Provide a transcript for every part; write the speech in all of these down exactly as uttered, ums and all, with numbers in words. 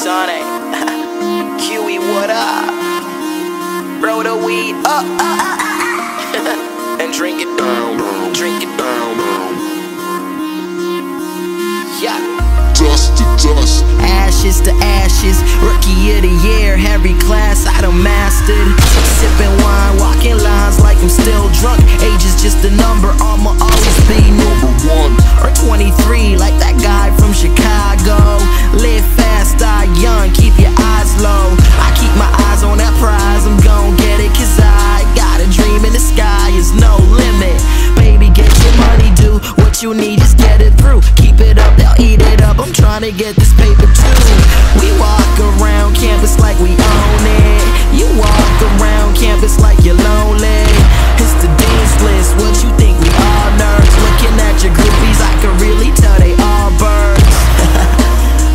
Sonic, Q E, what up? Bro, the weed up, uh, uh, uh, uh. And drink it down, drink it down, yeah. Dust to dust, ashes to ashes. Rookie of the year, every class I done mastered. Sipping wine, walking lines like I'm still drunk. Age is just a number, I'ma always be number one or twenty-three, like that guy from Chicago. Live fast, die young, keep your eyes low. I keep my eyes on that prize, I'm gon' get it, cause I got a dream in the sky, is no limit. Baby, get your money, do what you need, just get it through. Keep it up, they'll eat it up, I'm trying to get this paper too. We walk around campus like we own it. You walk around campus like you're lonely. It's the dean's list, what you think, we all nerds? Looking at your groupies, I can really tell they all birds.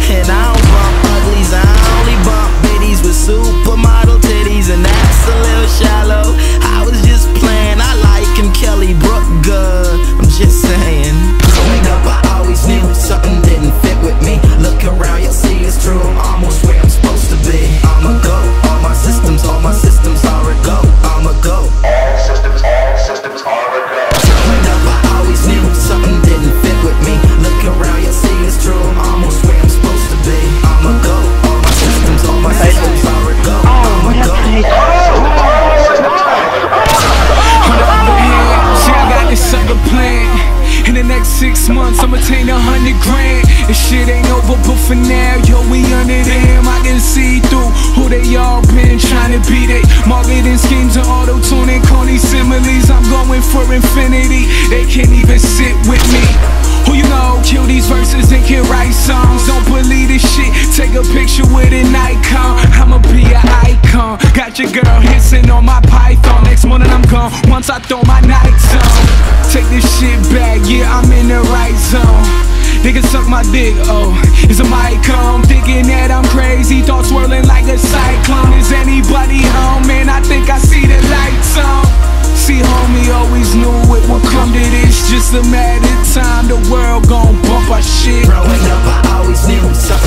And I don't bump uglies, I only bump biddies with supermodel titties, and that's a little shallow. I was just playing, I like him, Kelly Brook good, I'm just saying. Growing up, I always knew something didn't fit with me. Look around, you'll see it's true, I'm almost where I'm supposed to be. I'ma go, all my systems, all my systems are a go. I'ma go, all systems, all systems are a go. Growing up, I always knew something didn't fit with me. Look around, you'll see it's true, I'm almost where I'm supposed to be. I'ma go, all my systems, all my systems are a go. I'ma go, all systems are a go. Hold up, I'm ahead, see I got this sucker plan. In the next six months, I'ma attain a hundred grand. This shit ain't over, but for now, yo, we under them. I can see through who they all been, trying to beat it. Marketing schemes and auto-tuning, corny similes. I'm going for infinity, they can't even sit with me. Who you know, kill these verses and can write songs. Don't believe this shit, take a picture with an icon. I'ma be an icon, got your girl hissing on my python. Next morning I'm gone, once I throw my nights on. Take this shit back, yeah, I'm in the right zone. They can suck my dick, oh, it's a mic on. Thinking that I'm crazy, thoughts swirling like a cyclone. Is anybody home? Man, I think I see the lights on. See, homie always knew it would come to this. Just a matter of time, the world gon' bump our shit. Growing up, I always knew something